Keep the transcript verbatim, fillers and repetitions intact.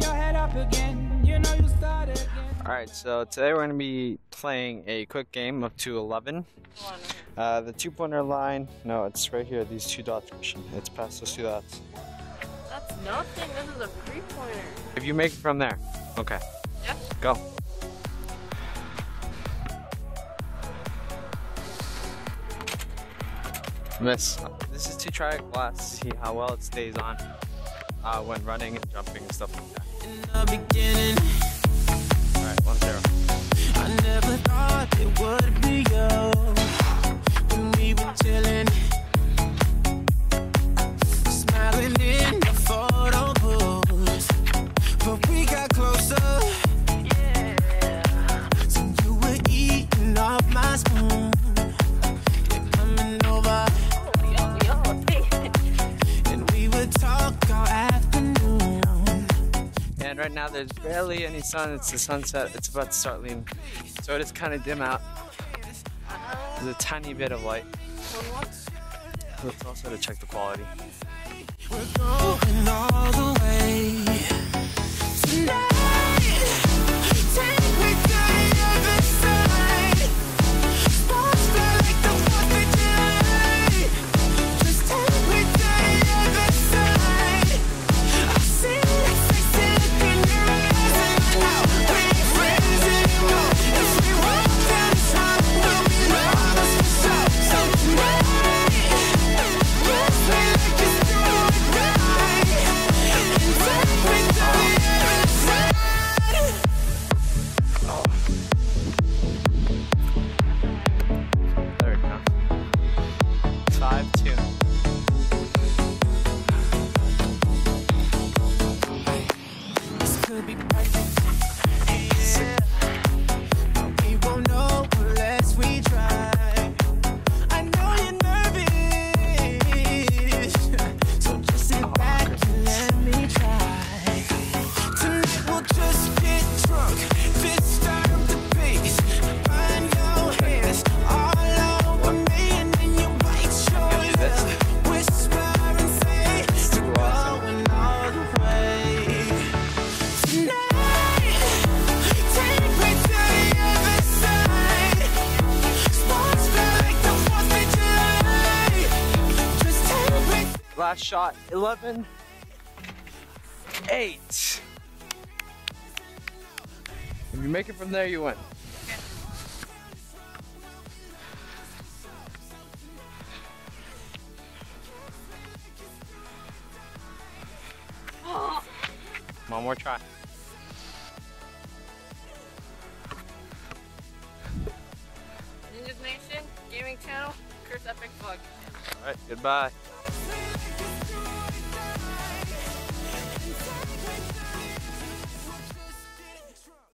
your head up again. You know you started. Alright, so today we're going to be playing a quick game of two eleven. Uh, the two pointer line, no, it's right here, these two dots, Christian. It's past those two dots. That's nothing, this is a three pointer. If you make it from there, okay. Yeah. Go. Miss. This is to try a glass to see how well it stays on uh, when running and jumping and stuff like that. In the beginning. Alright, one zero. I never thought it would be you when we were chilling, smiling in the photo booth, but we got closer. Yeah. So you were eating off my spoon. And right now there's barely any sun, it's the sunset, it's about to start leaning. So it is kind of dim out. There's a tiny bit of light. Let's also to check the quality. We're going all the way tonight. Last shot, eleven, eight. If you make it from there, you win. Okay. Oh. One more try. Ninja's Nation, Gaming Channel, Curse Epic Vlog. All right, goodbye.